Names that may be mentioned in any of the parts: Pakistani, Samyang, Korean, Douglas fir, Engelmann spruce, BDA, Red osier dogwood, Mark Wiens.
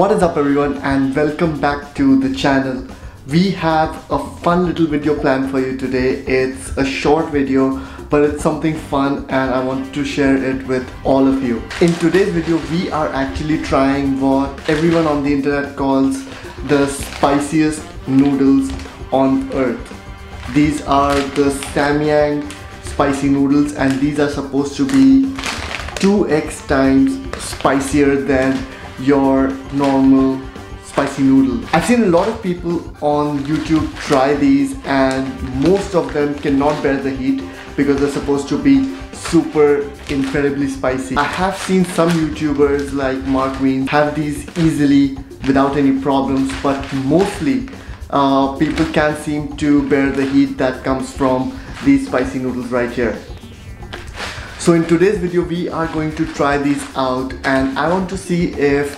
What is up everyone, and welcome back to the channel. We have a fun little video planned for you today. It's a short video, but it's something fun and I want to share it with all of you. In today's video, we are actually trying what everyone on the internet calls the spiciest noodles on earth. These are the Samyang spicy noodles, and these are supposed to be 2x times spicier than your normal spicy noodle. I've seen a lot of people on YouTube try these, and most of them cannot bear the heat because they're supposed to be super incredibly spicy. I have seen some YouTubers like Mark Wiens have these easily without any problems, but mostly people can't seem to bear the heat that comes from these spicy noodles right here. So in today's video, we are going to try these out, and I want to see if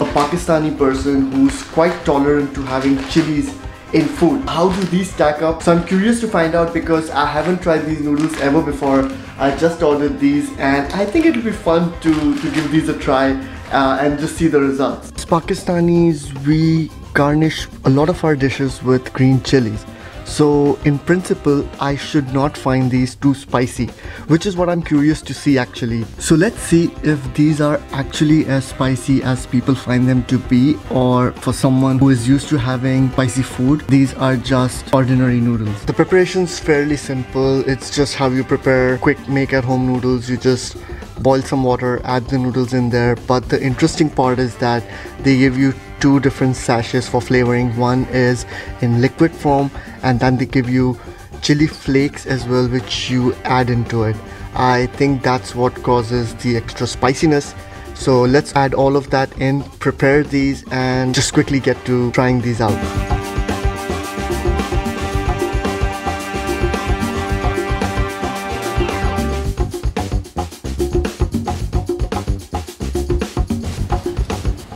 a Pakistani person who's quite tolerant to having chilies in food, how do these stack up? So I'm curious to find out because I haven't tried these noodles ever before. I just ordered these and I think it'll be fun to give these a try and just see the results. As Pakistanis, we garnish a lot of our dishes with green chilies. So in principle, I should not find these too spicy, which is what I'm curious to see actually. So let's see if these are actually as spicy as people find them to be, or for someone who is used to having spicy food, these are just ordinary noodles. The preparation's fairly simple. It's just how you prepare quick make-at-home noodles. You just boil some water, add the noodles in there. But the interesting part is that they give you two different sachets for flavoring. One is in liquid form, and then they give you chili flakes as well, which you add into it. I think that's what causes the extra spiciness. So let's add all of that in, prepare these, and just quickly get to trying these out.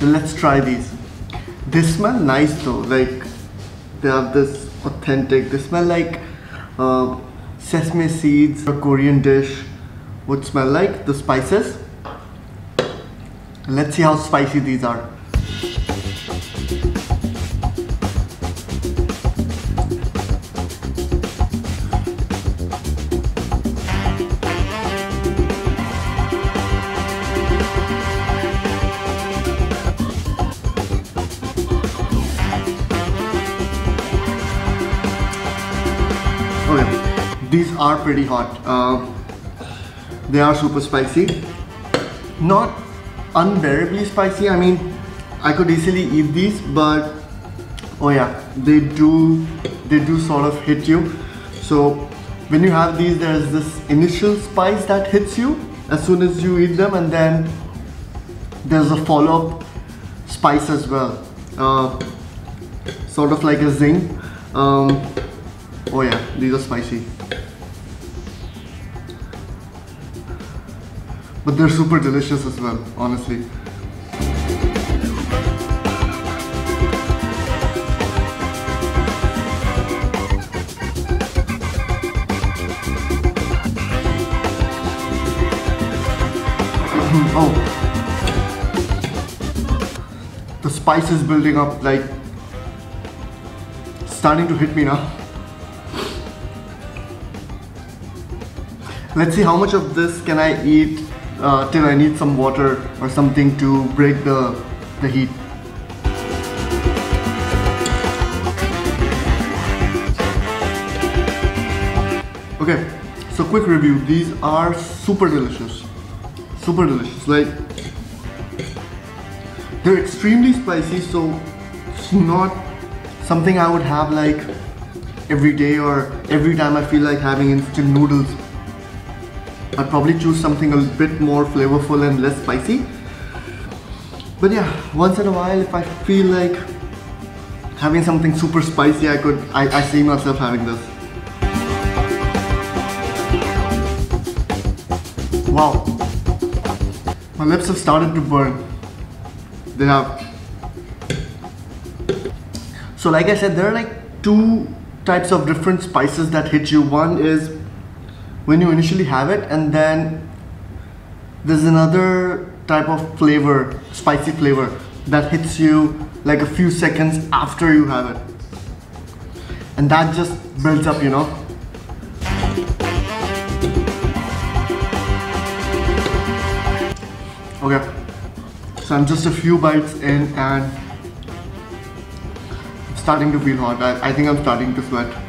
Let's try these. They smell nice though, like they have this authentic, they smell like sesame seeds. A Korean dish would smell like the spices. Let's see how spicy these are. These are pretty hot. They are super spicy. Not unbearably spicy. I mean, I could easily eat these, but oh yeah, they do sort of hit you. So when you have these, there's this initial spice that hits you as soon as you eat them, and then there's a follow-up spice as well. Sort of like a zing. Oh yeah, these are spicy. But they're super delicious as well, honestly. Oh, the spice is building up, like starting to hit me now. Let's see how much of this can I eat till I need some water or something to break the heat. Okay, so quick review. These are super delicious. Super delicious. Like, they're extremely spicy, so it's not something I would have like every day or every time I feel like having instant noodles. I'd probably choose something a bit more flavorful and less spicy. But yeah, once in a while, if I feel like having something super spicy, I see myself having this. Wow. My lips have started to burn. They have. So like I said, there are like two types of different spices that hit you. One is when you initially have it, and then there's another type of flavor, spicy flavor, that hits you like a few seconds after you have it. And that just builds up, you know. Okay, so I'm just a few bites in and I'm starting to feel hot. I think I'm starting to sweat.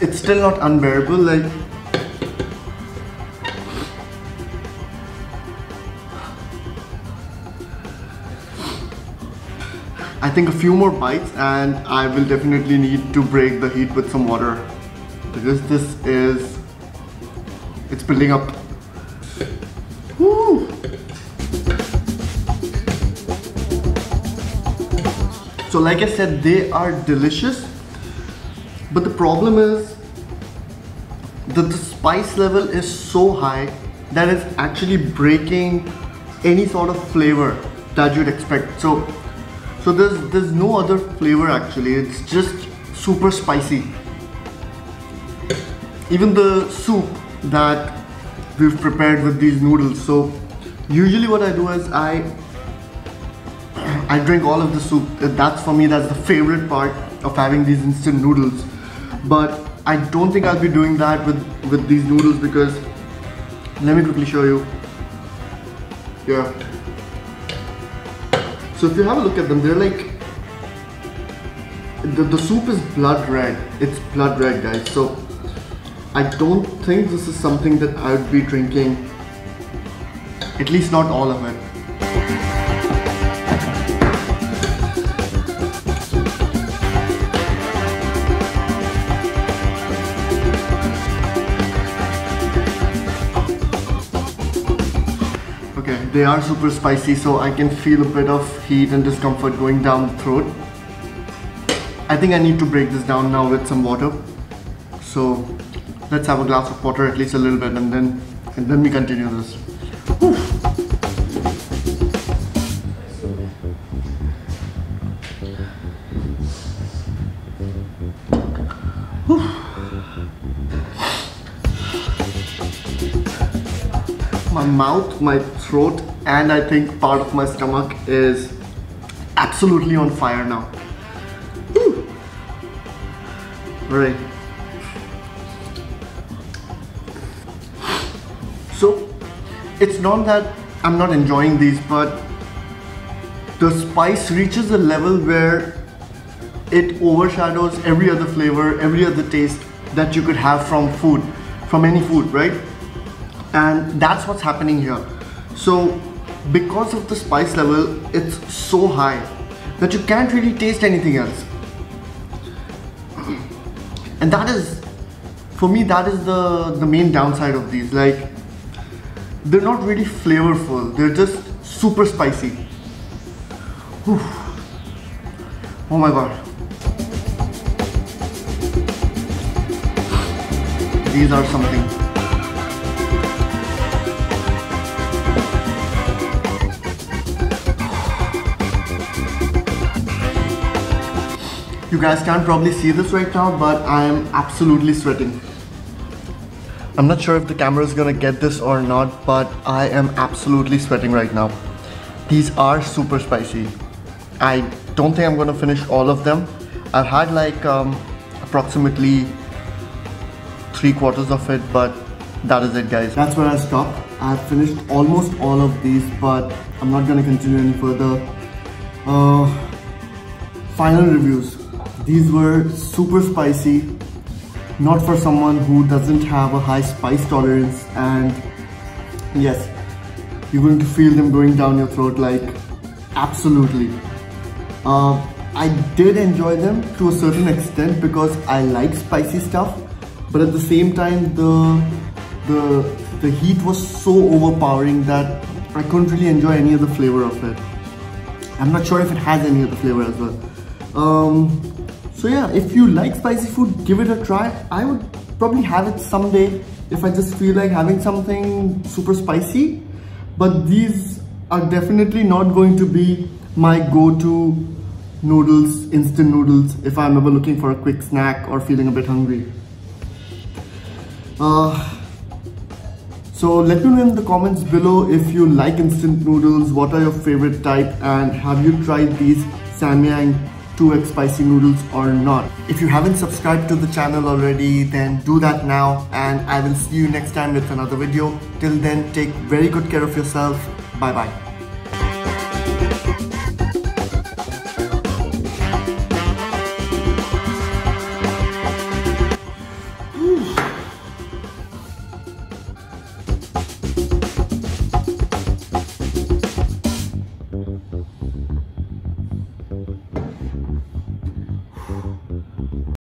It's still not unbearable, like I think a few more bites and I will definitely need to break the heat with some water, because it's building up. Woo! So like I said, they are delicious, but the problem is that the spice level is so high that it's actually breaking any sort of flavor that you'd expect. So there's no other flavor actually, it's just super spicy. Even the soup that we've prepared with these noodles, so usually what I do is I drink all of the soup. That's for me, that's the favorite part of having these instant noodles. But I don't think I'll be doing that with these noodles, because let me quickly show you. Yeah. So if you have a look at them, they're like, the soup is blood red. It's blood red, guys. So I don't think this is something that I would be drinking, at least not all of it. They are super spicy, so I can feel a bit of heat and discomfort going down the throat. I think I need to break this down now with some water. So let's have a glass of water, at least a little bit, and then we continue this. Oof. My mouth, my throat, and I think part of my stomach is absolutely on fire now. Woo. Right. So it's not that I'm not enjoying these, but the spice reaches a level where it overshadows every other flavor, every other taste that you could have from food, from any food, right? And that's what's happening here. So because of the spice level, it's so high that you can't really taste anything else. And that is, for me, that is the main downside of these. Like, they're not really flavorful, they're just super spicy. Whew. Oh my god. These are something. You guys can't probably see this right now, but I am absolutely sweating. I'm not sure if the camera is gonna get this or not, but I am absolutely sweating right now. These are super spicy. I don't think I'm gonna finish all of them. I've had like approximately 3/4 of it, but that is it, guys. That's where I stopped. I've finished almost all of these, but I'm not gonna continue any further. Final reviews. These were super spicy, not for someone who doesn't have a high spice tolerance, and yes, you're going to feel them going down your throat, like absolutely. I did enjoy them to a certain extent because I like spicy stuff, but at the same time the heat was so overpowering that I couldn't really enjoy any other flavor of it. I'm not sure if it has any other flavor as well. So yeah, if you like spicy food, give it a try. I would probably have it someday if I just feel like having something super spicy. But these are definitely not going to be my go-to noodles, instant noodles, if I'm ever looking for a quick snack or feeling a bit hungry. So let me know in the comments below if you like instant noodles, what are your favorite type, and have you tried these Samyang 2x spicy noodles or not. If you haven't subscribed to the channel already, then do that now, and I will see you next time with another video. Till then, take very good care of yourself. Bye bye.